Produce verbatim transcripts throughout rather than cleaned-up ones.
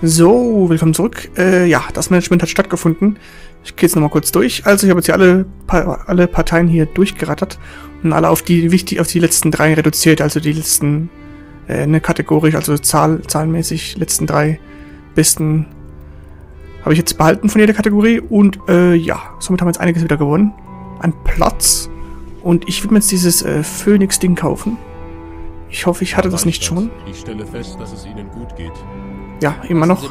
So, willkommen zurück. Äh, ja, das Management hat stattgefunden. Ich gehe jetzt nochmal kurz durch. Also ich habe jetzt hier alle, pa alle Parteien hier durchgerattert und alle auf die wichtig auf die letzten drei reduziert, also die letzten, äh, ne, kategorisch, also zahl zahlenmäßig letzten drei besten habe ich jetzt behalten von jeder Kategorie. Und äh, ja, somit haben wir jetzt einiges wieder gewonnen an Platz. Und ich will mir jetzt dieses äh, Phoenix-Ding kaufen. Ich hoffe, ich hatte das nicht schon. Ich stelle fest, dass es Ihnen gut geht. Ja, immer noch.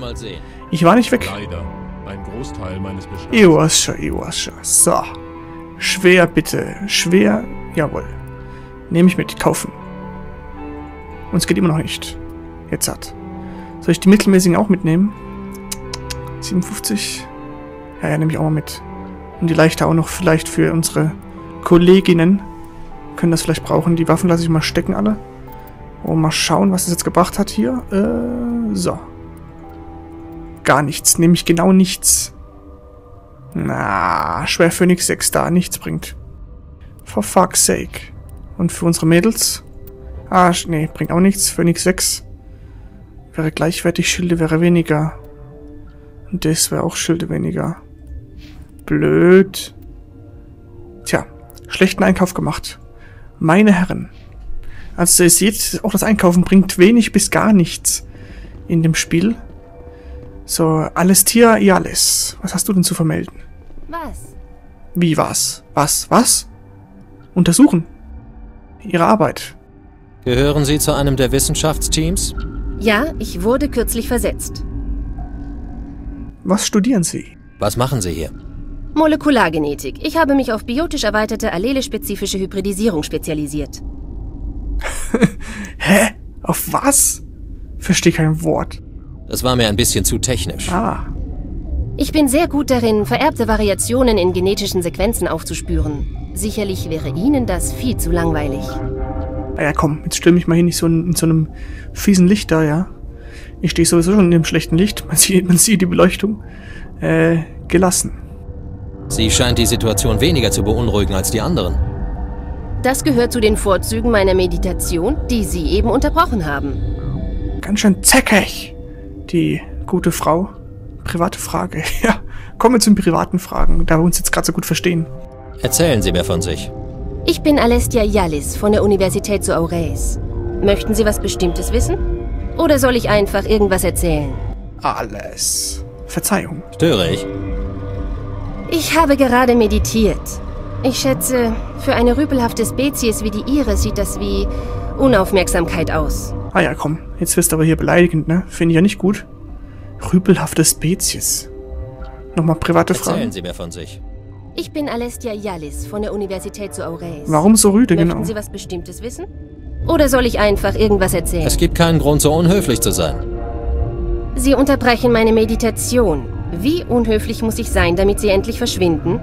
Ich war nicht weg. Leider. Ein Großteil meines Iwascha, Iwascha. So. Schwer bitte. Schwer. Jawohl. Nehme ich mit. Kaufen. Und es geht immer noch nicht. Jetzt hat. Soll ich die mittelmäßigen auch mitnehmen? siebenundfünfzig. Ja, ja, nehme ich auch mal mit. Und die leichte auch noch vielleicht für unsere Kolleginnen. Können das vielleicht brauchen. Die Waffen lasse ich mal stecken alle. Und mal schauen, was es jetzt gebracht hat hier. Äh, so. Gar nichts. Nämlich genau nichts. Na, Schwerphönix sechs da. Nichts bringt. For fuck's sake. Und für unsere Mädels? Ah, nee, bringt auch nichts. Phönix sechs. Wäre gleichwertig. Schilde wäre weniger. Und das wäre auch Schilde weniger. Blöd. Tja, schlechten Einkauf gemacht. Meine Herren. Also ihr seht, auch das Einkaufen bringt wenig bis gar nichts in dem Spiel. So, Alestia Iallis. Was hast du denn zu vermelden? Was? Wie was? Was? Was? Untersuchen. Ihre Arbeit. Gehören Sie zu einem der Wissenschaftsteams? Ja, ich wurde kürzlich versetzt. Was studieren Sie? Was machen Sie hier? Molekulargenetik. Ich habe mich auf biotisch erweiterte allelespezifische Hybridisierung spezialisiert. Hä? Auf was? Verstehe kein Wort. Das war mir ein bisschen zu technisch. Ah. Ich bin sehr gut darin, vererbte Variationen in genetischen Sequenzen aufzuspüren. Sicherlich wäre Ihnen das viel zu langweilig. Na ja, komm, jetzt stell mich mal hier nicht so in, in so einem fiesen Licht da, ja? Ich stehe sowieso schon in dem schlechten Licht. Man sieht, man sieht die Beleuchtung. Äh, gelassen. Sie scheint die Situation weniger zu beunruhigen als die anderen. Das gehört zu den Vorzügen meiner Meditation, die Sie eben unterbrochen haben. Ganz schön zäckig, die gute Frau. Private Frage, ja. Kommen wir zu den privaten Fragen, da wir uns jetzt gerade so gut verstehen. Erzählen Sie mir von sich. Ich bin Alestia Iallis von der Universität zu Aureis. Möchten Sie was Bestimmtes wissen? Oder soll ich einfach irgendwas erzählen? Alles. Verzeihung. Störe ich? Ich habe gerade meditiert. Ich schätze, für eine rüpelhafte Spezies wie die Ihre sieht das wie Unaufmerksamkeit aus. Ah ja, komm. Jetzt wirst du aber hier beleidigend, ne? Finde ich ja nicht gut. Rüpelhafte Spezies. Nochmal private Fragen. Erzählen Sie mir von sich. Ich bin Alestia Iallis von der Universität zu Aureis. Warum so rüde, genau? Möchten Sie was Bestimmtes wissen? Oder soll ich einfach irgendwas erzählen? Es gibt keinen Grund, so unhöflich zu sein. Sie unterbrechen meine Meditation. Wie unhöflich muss ich sein, damit Sie endlich verschwinden?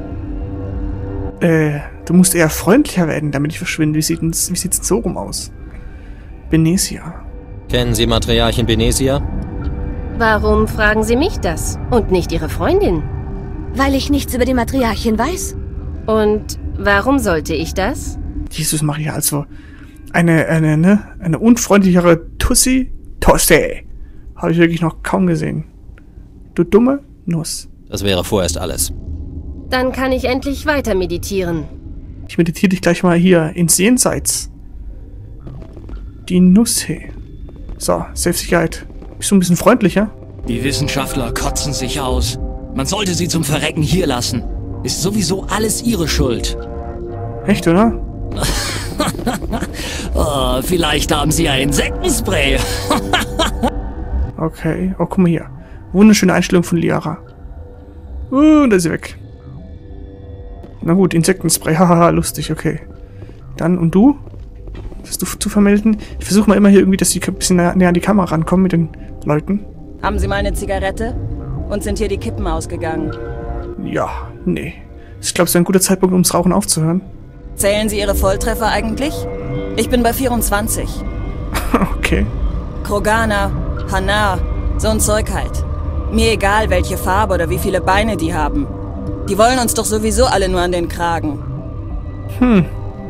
Äh, du musst eher freundlicher werden, damit ich verschwinde. Wie sieht es wie sieht's so rum aus? Benezia. Kennen Sie Matriarchin Benezia? Warum fragen Sie mich das und nicht Ihre Freundin? Weil ich nichts über die Matriarchin weiß. Und warum sollte ich das? Jesus Maria, also eine, eine, ne, eine unfreundlichere Tussi Tosse. Habe ich wirklich noch kaum gesehen. Du dumme Nuss. Das wäre vorerst alles. Dann kann ich endlich weiter meditieren. Ich meditiere dich gleich mal hier ins Jenseits. Die Nusse. So, Selbstsicherheit. Bist du ein bisschen freundlicher? Die Wissenschaftler kotzen sich aus. Man sollte sie zum Verrecken hier lassen. Ist sowieso alles ihre Schuld. Echt, oder? Oh, vielleicht haben sie ja Insektenspray. Okay. Oh, guck mal hier. Wunderschöne Einstellung von Liara. Uh, da ist sie weg. Na gut, Insektenspray, haha, lustig, okay. Dann, und du? Was hast du zu vermelden? Ich versuche mal immer hier irgendwie, dass die ein bisschen näher an die Kamera rankommen mit den Leuten. Haben Sie mal eine Zigarette? Und sind hier die Kippen ausgegangen? Ja, nee. Ich glaube, es wäre ein guter Zeitpunkt, ums Rauchen aufzuhören. Zählen Sie Ihre Volltreffer eigentlich? Ich bin bei vierundzwanzig. Okay. Krogana, Hana, so ein Zeug halt. Mir egal, welche Farbe oder wie viele Beine die haben. Die wollen uns doch sowieso alle nur an den Kragen. Hm.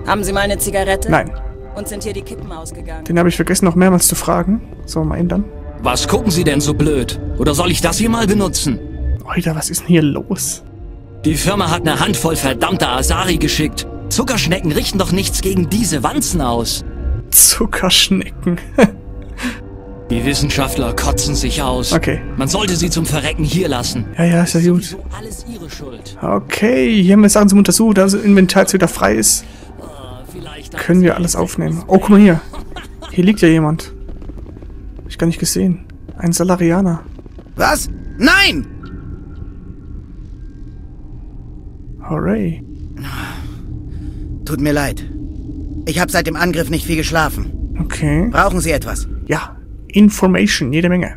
Haben Sie mal eine Zigarette? Nein. Und sind hier die Kippen ausgegangen? Den habe ich vergessen, noch mehrmals zu fragen. So, mal ändern. Was gucken Sie denn so blöd? Oder soll ich das hier mal benutzen? Alter, was ist denn hier los? Die Firma hat eine Handvoll verdammter Asari geschickt. Zuckerschnecken richten doch nichts gegen diese Wanzen aus. Zuckerschnecken. Die Wissenschaftler kotzen sich aus. Okay. Man sollte sie zum Verrecken hier lassen. Ja, ja, ist ja gut. Alles ihre Schuld. Okay, hier haben wir Sachen zum Untersuchen. Da unser Inventar jetzt wieder frei ist, können wir alles aufnehmen. Oh, guck mal hier. Hier liegt ja jemand. Hab ich gar nicht gesehen. Ein Salarianer. Was? Nein! Hooray. Tut mir leid. Ich habe seit dem Angriff nicht viel geschlafen. Okay. Brauchen Sie etwas? Ja. Information, jede Menge.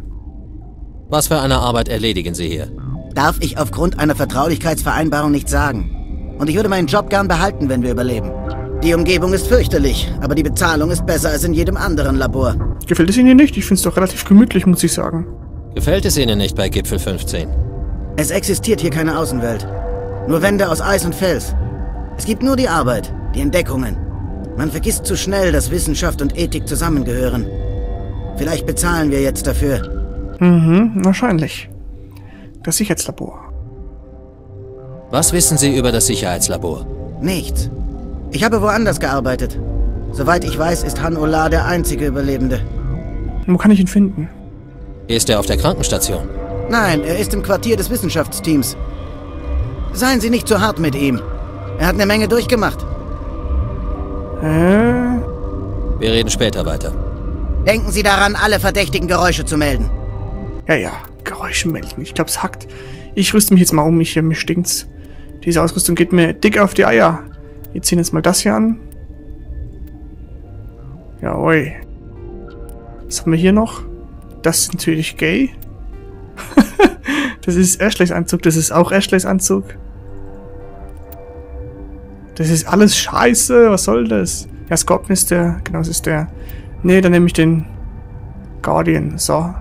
Was für eine Arbeit erledigen Sie hier? Darf ich aufgrund einer Vertraulichkeitsvereinbarung nicht sagen. Und ich würde meinen Job gern behalten, wenn wir überleben. Die Umgebung ist fürchterlich, aber die Bezahlung ist besser als in jedem anderen Labor. Gefällt es Ihnen nicht? Ich finde es doch relativ gemütlich, muss ich sagen. Gefällt es Ihnen nicht bei Gipfel fünfzehn? Es existiert hier keine Außenwelt. Nur Wände aus Eis und Fels. Es gibt nur die Arbeit, die Entdeckungen. Man vergisst zu schnell, dass Wissenschaft und Ethik zusammengehören. Vielleicht bezahlen wir jetzt dafür. Mhm, wahrscheinlich. Das Sicherheitslabor. Was wissen Sie über das Sicherheitslabor? Nichts. Ich habe woanders gearbeitet. Soweit ich weiß, ist Han Olar der einzige Überlebende. Wo kann ich ihn finden? Ist er auf der Krankenstation? Nein, er ist im Quartier des Wissenschaftsteams. Seien Sie nicht zu hart mit ihm. Er hat eine Menge durchgemacht. Äh? Wir reden später weiter. Denken Sie daran, alle verdächtigen Geräusche zu melden. Ja, ja, Geräusche melden. Ich glaube, es hackt. Ich rüste mich jetzt mal um. Mich hier, mir stinkt's. Diese Ausrüstung geht mir dick auf die Eier. Wir ziehen jetzt mal das hier an. Ja, oi. Was haben wir hier noch? Das ist natürlich gay. Das ist Ashleys Anzug. Das ist auch Ashleys Anzug. Das ist alles scheiße. Was soll das? Ja, Scorpion ist der. Genau, das ist der. Nee, dann nehme ich den Guardian. So.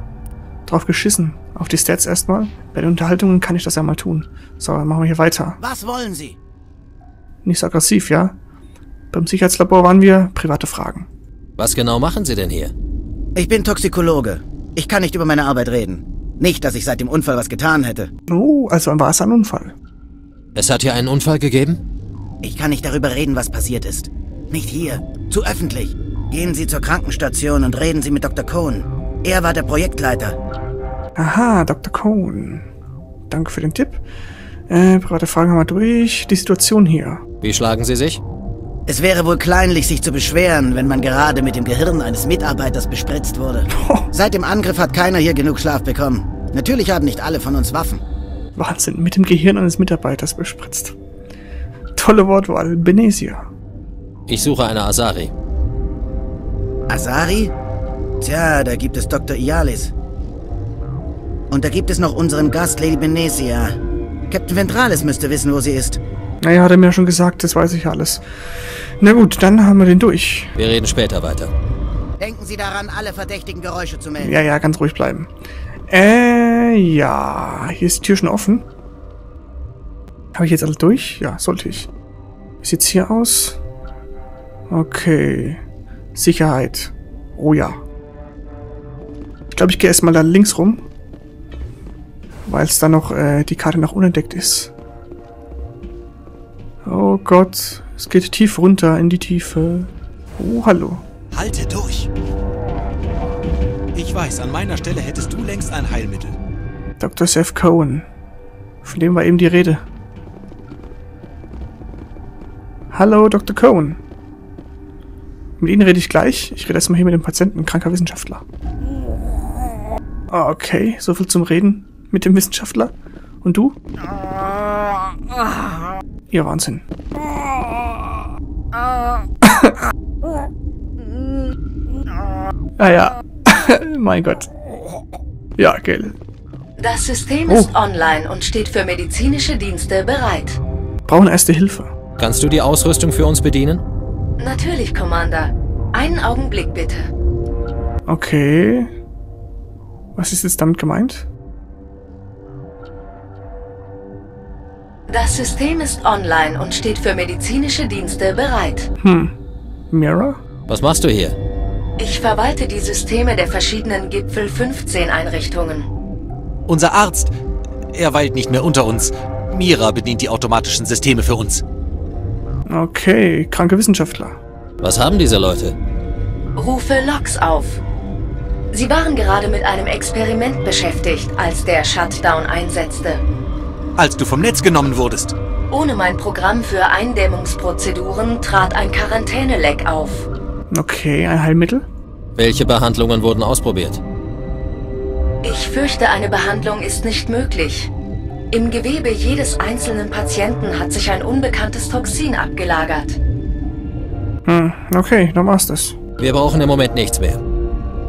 Drauf geschissen. Auf die Stats erstmal. Bei den Unterhaltungen kann ich das ja mal tun. So, dann machen wir hier weiter. Was wollen Sie? Nicht so aggressiv, ja? Beim Sicherheitslabor waren wir private Fragen. Was genau machen Sie denn hier? Ich bin Toxikologe. Ich kann nicht über meine Arbeit reden. Nicht, dass ich seit dem Unfall was getan hätte. Oh, also war es ein Unfall. Es hat hier einen Unfall gegeben? Ich kann nicht darüber reden, was passiert ist. Nicht hier. Zu öffentlich. Gehen Sie zur Krankenstation und reden Sie mit Doktor Cohen. Er war der Projektleiter. Aha, Doktor Cohen. Danke für den Tipp. Äh, private Fragen haben wir durch. Die Situation hier. Wie schlagen Sie sich? Es wäre wohl kleinlich, sich zu beschweren, wenn man gerade mit dem Gehirn eines Mitarbeiters bespritzt wurde. Oh. Seit dem Angriff hat keiner hier genug Schlaf bekommen. Natürlich haben nicht alle von uns Waffen. Wahnsinn, mit dem Gehirn eines Mitarbeiters bespritzt. Tolle Wortwahl, Benezia. Ich suche eine Asari. Asari? Tja, da gibt es Doktor Iallis. Und da gibt es noch unseren Gast, Lady Benezia. Captain Ventralis müsste wissen, wo sie ist. Naja, hat er mir schon gesagt, das weiß ich alles. Na gut, dann haben wir den durch. Wir reden später weiter. Denken Sie daran, alle verdächtigen Geräusche zu melden. Ja, ja, ganz ruhig bleiben. Äh, ja, hier ist die Tür schon offen. Habe ich jetzt alles durch? Ja, sollte ich. Wie sieht's hier aus? Okay. Sicherheit. Oh ja. Ich glaube, ich gehe erstmal da links rum. Weil es da noch äh, die Karte noch unentdeckt ist. Oh Gott. Es geht tief runter in die Tiefe. Oh, hallo. Halte durch. Ich weiß, an meiner Stelle hättest du längst ein Heilmittel. Doktor Zev Cohen. Von dem war eben die Rede. Hallo, Doktor Cohen. Mit Ihnen rede ich gleich. Ich rede erstmal hier mit dem Patienten, kranker Wissenschaftler. Okay, so viel zum Reden mit dem Wissenschaftler. Und du? Ihr Wahnsinn. Ah ja. Mein Gott. Ja, gell. Das System ist oh. online und steht für medizinische Dienste bereit. Brauchen erste Hilfe. Kannst du die Ausrüstung für uns bedienen? Natürlich, Commander. Einen Augenblick, bitte. Okay. Was ist jetzt damit gemeint? Das System ist online und steht für medizinische Dienste bereit. Hm. Mira? Was machst du hier? Ich verwalte die Systeme der verschiedenen Gipfel fünfzehn Einrichtungen. Unser Arzt, er weilt nicht mehr unter uns. Mira bedient die automatischen Systeme für uns. Okay, kranke Wissenschaftler. Was haben diese Leute? Rufe Logs auf. Sie waren gerade mit einem Experiment beschäftigt, als der Shutdown einsetzte. Als du vom Netz genommen wurdest. Ohne mein Programm für Eindämmungsprozeduren trat ein Quarantäne-Leck auf. Okay, ein Heilmittel? Welche Behandlungen wurden ausprobiert? Ich fürchte, eine Behandlung ist nicht möglich. Im Gewebe jedes einzelnen Patienten hat sich ein unbekanntes Toxin abgelagert. Hm, okay, dann war's das. Wir brauchen im Moment nichts mehr.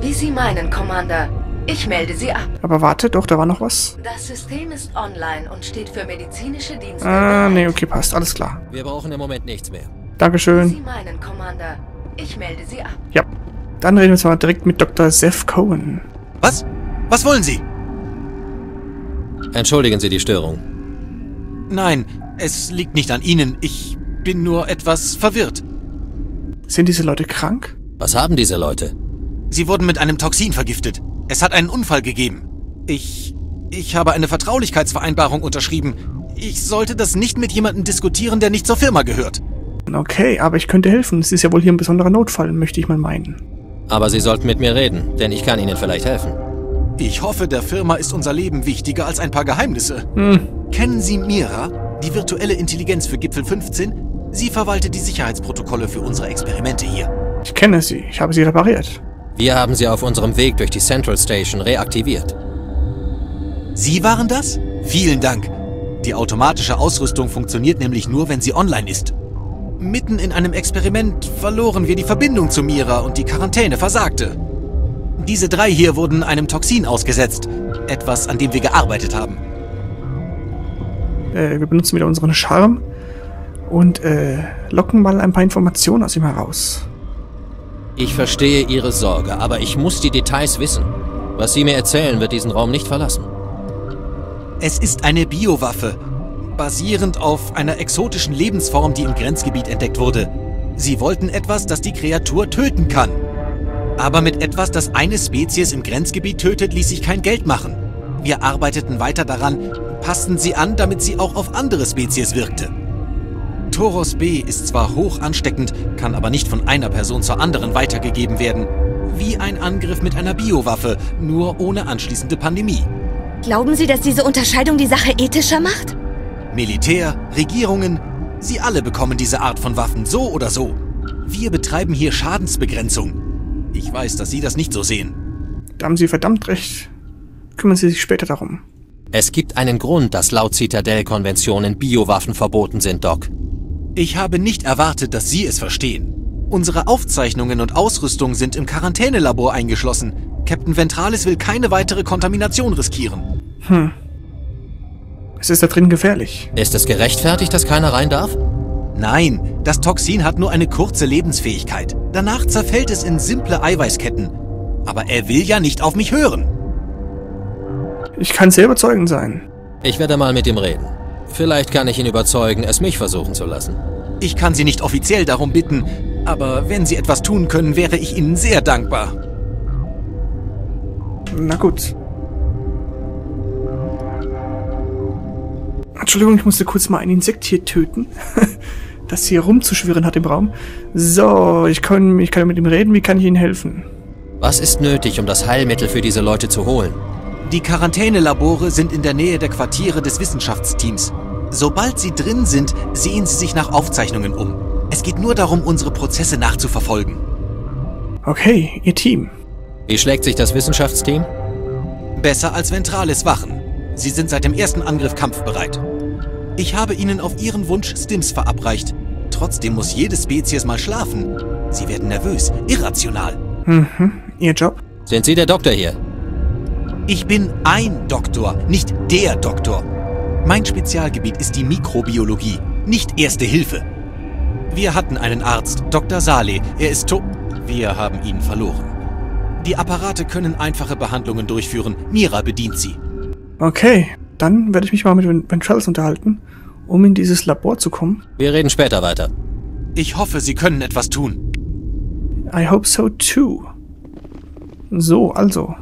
Wie Sie meinen, Commander. Ich melde Sie ab. Aber warte doch, da war noch was. Das System ist online und steht für medizinische Dienste. Ah, nee, okay, passt, alles klar. Wir brauchen im Moment nichts mehr. Dankeschön. Wie Sie meinen, Commander. Ich melde Sie ab. Ja, dann reden wir jetzt mal direkt mit Doktor Zev Cohen. Was? Was wollen Sie? Entschuldigen Sie die Störung. Nein, es liegt nicht an Ihnen. Ich bin nur etwas verwirrt. Sind diese Leute krank? Was haben diese Leute? Sie wurden mit einem Toxin vergiftet. Es hat einen Unfall gegeben. Ich... ich habe eine Vertraulichkeitsvereinbarung unterschrieben. Ich sollte das nicht mit jemandem diskutieren, der nicht zur Firma gehört. Okay, aber ich könnte helfen. Es ist ja wohl hier ein besonderer Notfall, möchte ich mal meinen. Aber Sie sollten mit mir reden, denn ich kann Ihnen vielleicht helfen. Ich hoffe, der Firma ist unser Leben wichtiger als ein paar Geheimnisse. Hm. Kennen Sie Mira, die virtuelle Intelligenz für Gipfel fünfzehn? Sie verwaltet die Sicherheitsprotokolle für unsere Experimente hier. Ich kenne sie. Ich habe sie repariert. Wir haben sie auf unserem Weg durch die Central Station reaktiviert. Sie waren das? Vielen Dank. Die automatische Ausrüstung funktioniert nämlich nur, wenn sie online ist. Mitten in einem Experiment verloren wir die Verbindung zu Mira und die Quarantäne versagte. Diese drei hier wurden einem Toxin ausgesetzt. Etwas, an dem wir gearbeitet haben. Äh, wir benutzen wieder unseren Charme und äh, locken mal ein paar Informationen aus ihm heraus. Ich verstehe Ihre Sorge, aber ich muss die Details wissen. Was Sie mir erzählen, wird diesen Raum nicht verlassen. Es ist eine Biowaffe, basierend auf einer exotischen Lebensform, die im Grenzgebiet entdeckt wurde. Sie wollten etwas, das die Kreatur töten kann. Aber mit etwas, das eine Spezies im Grenzgebiet tötet, ließ sich kein Geld machen. Wir arbeiteten weiter daran, passten sie an, damit sie auch auf andere Spezies wirkte. Toros B ist zwar hoch ansteckend, kann aber nicht von einer Person zur anderen weitergegeben werden. Wie ein Angriff mit einer Biowaffe, nur ohne anschließende Pandemie. Glauben Sie, dass diese Unterscheidung die Sache ethischer macht? Militär, Regierungen, sie alle bekommen diese Art von Waffen, so oder so. Wir betreiben hier Schadensbegrenzung. Ich weiß, dass Sie das nicht so sehen. Da haben Sie verdammt recht. Kümmern Sie sich später darum. Es gibt einen Grund, dass laut Zitadell-Konventionen Biowaffen verboten sind, Doc. Ich habe nicht erwartet, dass Sie es verstehen. Unsere Aufzeichnungen und Ausrüstung sind im Quarantänelabor eingeschlossen. Captain Ventralis will keine weitere Kontamination riskieren. Hm. Es ist da drin gefährlich. Ist es gerechtfertigt, dass keiner rein darf? Nein, das Toxin hat nur eine kurze Lebensfähigkeit. Danach zerfällt es in simple Eiweißketten. Aber er will ja nicht auf mich hören. Ich kann sehr überzeugend sein. Ich werde mal mit ihm reden. Vielleicht kann ich ihn überzeugen, es mich versuchen zu lassen. Ich kann Sie nicht offiziell darum bitten, aber wenn Sie etwas tun können, wäre ich Ihnen sehr dankbar. Na gut. Entschuldigung, ich musste kurz mal ein Insekt hier töten. Das hier rumzuschwirren hat im Raum. So, ich kann, ich kann mit ihm reden. Wie kann ich Ihnen helfen? Was ist nötig, um das Heilmittel für diese Leute zu holen? Die Quarantänelabore sind in der Nähe der Quartiere des Wissenschaftsteams. Sobald sie drin sind, sehen sie sich nach Aufzeichnungen um. Es geht nur darum, unsere Prozesse nachzuverfolgen. Okay, Ihr Team. Wie schlägt sich das Wissenschaftsteam? Besser als Ventralis Wachen. Sie sind seit dem ersten Angriff kampfbereit. Ich habe Ihnen auf Ihren Wunsch Stims verabreicht. Trotzdem muss jede Spezies mal schlafen. Sie werden nervös, irrational. Mhm, Ihr Job? Sind Sie der Doktor hier? Ich bin ein Doktor, nicht der Doktor. Mein Spezialgebiet ist die Mikrobiologie, nicht Erste Hilfe. Wir hatten einen Arzt, Doktor Saleh. Er ist tot. Wir haben ihn verloren. Die Apparate können einfache Behandlungen durchführen. Mira bedient sie. Okay, dann werde ich mich mal mit Ventralis unterhalten, um in dieses Labor zu kommen. Wir reden später weiter. Ich hoffe, Sie können etwas tun. I hope so too. So, also.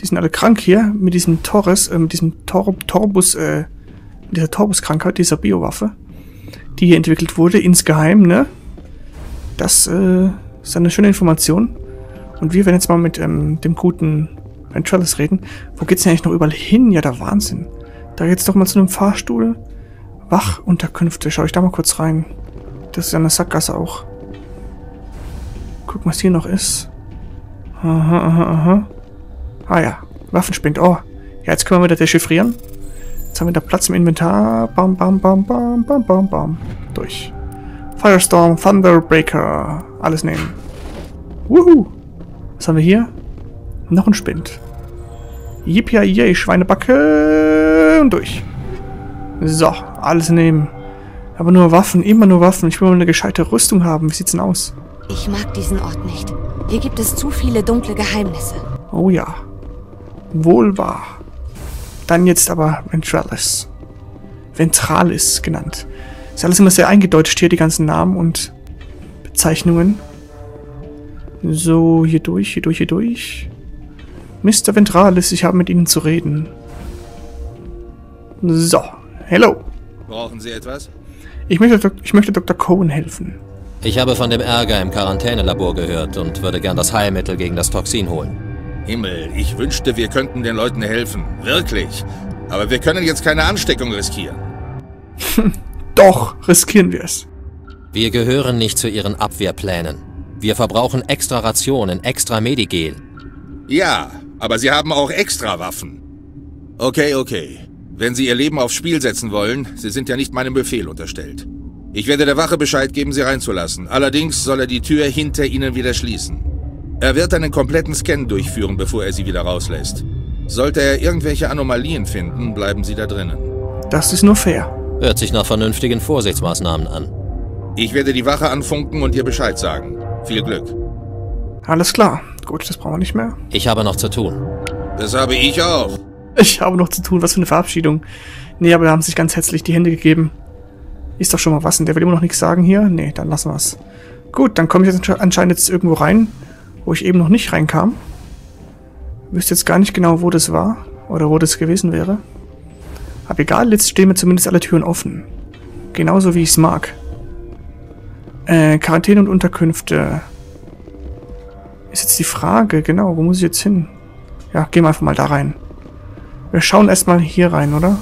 Die sind alle krank hier mit diesem Torres, äh, mit diesem Tor Torbus, äh, dieser Torbus-Krankheit, dieser Biowaffe, die hier entwickelt wurde, insgeheim, ne? Das äh, ist eine schöne Information. Und wir werden jetzt mal mit ähm, dem guten Ventralis reden. Wo geht's denn eigentlich noch überall hin? Ja, der Wahnsinn. Da geht's doch mal zu einem Fahrstuhl. Wachunterkünfte. Schau ich da mal kurz rein. Das ist ja eine Sackgasse auch. Guck, was hier noch ist. Aha, aha, aha. Ah ja, Waffenspind. Oh, ja, jetzt können wir wieder dechiffrieren. Jetzt haben wir da Platz im Inventar. Bam, bam, bam, bam, bam, bam, bam. Durch. Firestorm, Thunderbreaker. Alles nehmen. Wuhu. Was haben wir hier? Noch ein Spind. Yippie, Schweinebacke. Und durch. So, alles nehmen. Aber nur Waffen, immer nur Waffen. Ich will mal eine gescheite Rüstung haben. Wie sieht's denn aus? Ich mag diesen Ort nicht. Hier gibt es zu viele dunkle Geheimnisse. Oh ja. Wohl wahr. Dann jetzt aber Ventralis. Ventralis genannt. Ist alles immer sehr eingedeutscht hier, die ganzen Namen und Bezeichnungen. So, hier durch, hier durch, hier durch. Mister Ventralis, ich habe mit Ihnen zu reden. So, hello. Brauchen Sie etwas? Ich möchte, ich möchte Doktor Cohen helfen. Ich habe von dem Ärger im Quarantänelabor gehört und würde gern das Heilmittel gegen das Toxin holen. Himmel, ich wünschte, wir könnten den Leuten helfen. Wirklich. Aber wir können jetzt keine Ansteckung riskieren. Doch, riskieren wir es. Wir gehören nicht zu Ihren Abwehrplänen. Wir verbrauchen extra Rationen, extra Medigel. Ja, aber Sie haben auch extra Waffen. Okay, okay. Wenn Sie Ihr Leben aufs Spiel setzen wollen, Sie sind ja nicht meinem Befehl unterstellt. Ich werde der Wache Bescheid geben, Sie reinzulassen. Allerdings soll er die Tür hinter Ihnen wieder schließen. Er wird einen kompletten Scan durchführen, bevor er Sie wieder rauslässt. Sollte er irgendwelche Anomalien finden, bleiben Sie da drinnen. Das ist nur fair. Hört sich nach vernünftigen Vorsichtsmaßnahmen an. Ich werde die Wache anfunken und ihr Bescheid sagen. Viel Glück. Alles klar. Gut, das brauchen wir nicht mehr. Ich habe noch zu tun. Das habe ich auch. Ich habe noch zu tun, was für eine Verabschiedung. Nee, aber da haben sich ganz herzlich die Hände gegeben. Ist doch schon mal was. Und der will immer noch nichts sagen hier. Nee, dann lassen wir es. Gut, dann komme ich jetzt anscheinend jetzt irgendwo rein, wo ich eben noch nicht reinkam. Wüsste jetzt gar nicht genau, wo das war. Oder wo das gewesen wäre. Aber egal, jetzt stehen mir zumindest alle Türen offen. Genauso wie ich es mag. Äh, Quarantäne und Unterkünfte. Ist jetzt die Frage, genau, wo muss ich jetzt hin? Ja, gehen wir einfach mal da rein. Wir schauen erstmal hier rein, oder?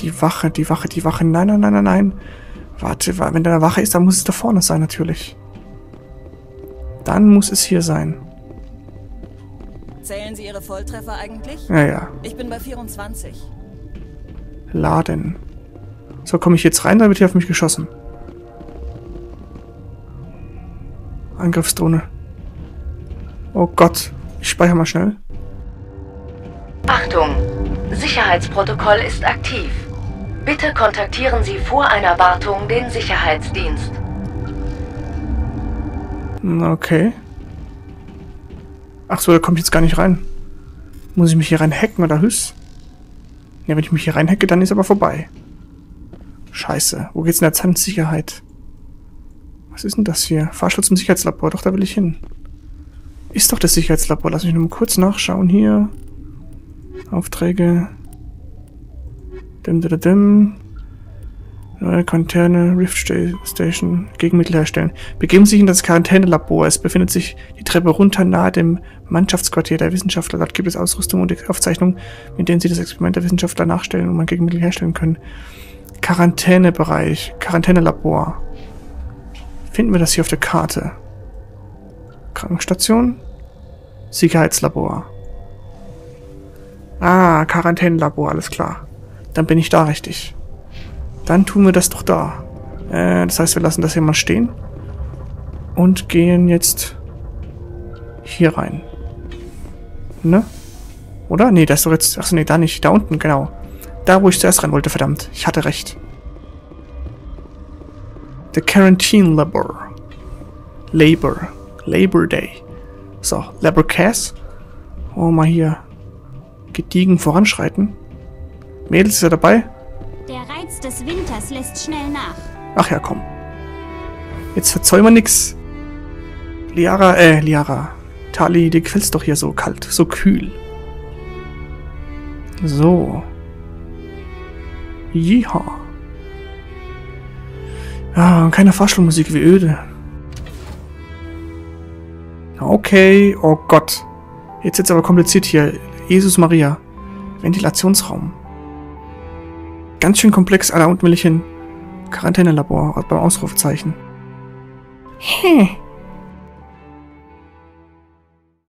Die Wache, die Wache, die Wache. Nein, nein, nein, nein, nein. Warte, wenn da eine Wache ist, dann muss es da vorne sein, natürlich. Dann muss es hier sein. Zählen Sie Ihre Volltreffer eigentlich? Ja, ja. Ich bin bei vierundzwanzig. Laden. So, komme ich jetzt rein, dann wird hier auf mich geschossen. Angriffsdrohne. Oh Gott. Ich speichere mal schnell. Achtung. Sicherheitsprotokoll ist aktiv. Bitte kontaktieren Sie vor einer Wartung den Sicherheitsdienst. Okay. Ach so, da komme ich jetzt gar nicht rein. Muss ich mich hier rein hacken oder hüss? Ja, wenn ich mich hier rein hacke, dann ist aber vorbei. Scheiße. Wo geht's denn jetzt hin? Sicherheit. Was ist denn das hier? Fahrstuhl zum Sicherheitslabor. Doch, da will ich hin. Ist doch das Sicherheitslabor. Lass mich nur mal kurz nachschauen hier. Aufträge. Dim, dim, dim. Neue Quarantäne, Rift Station. Gegenmittel herstellen. Begeben Sie sich in das Quarantänelabor. Es befindet sich die Treppe runter nahe dem Mannschaftsquartier der Wissenschaftler. Dort gibt es Ausrüstung und Aufzeichnungen, mit denen Sie das Experiment der Wissenschaftler nachstellen und ein Gegenmittel herstellen können. Quarantänebereich. Quarantänelabor. Finden wir das hier auf der Karte? Krankenstation. Sicherheitslabor. Ah, Quarantänelabor, alles klar. Dann bin ich da richtig. Dann tun wir das doch da. Äh, das heißt, wir lassen das hier mal stehen. Und gehen jetzt hier rein. Ne? Oder? Nee, da ist doch jetzt... Achso, nee, da nicht. Da unten, genau. Da, wo ich zuerst rein wollte, verdammt. Ich hatte recht. The Quarantine Labor. Labor. Labor Day. So, Labor Cas. Oh, mal hier. Gediegen voranschreiten. Mädels, ist er dabei? Der Reiz des Winters lässt schnell nach. Ach ja, komm. Jetzt verzäumen wir nix. Liara, äh, Liara. Tali, dir quälst doch hier so kalt, so kühl. So. Jiha. Ja, und keine Fahrstuhlmusik, wie öde. Okay, oh Gott. Jetzt wird's aber kompliziert hier. Jesus Maria. Ventilationsraum. Ganz schön komplex, Alter, und will ich hin. Quarantänelabor, beim Ausrufezeichen. Hm.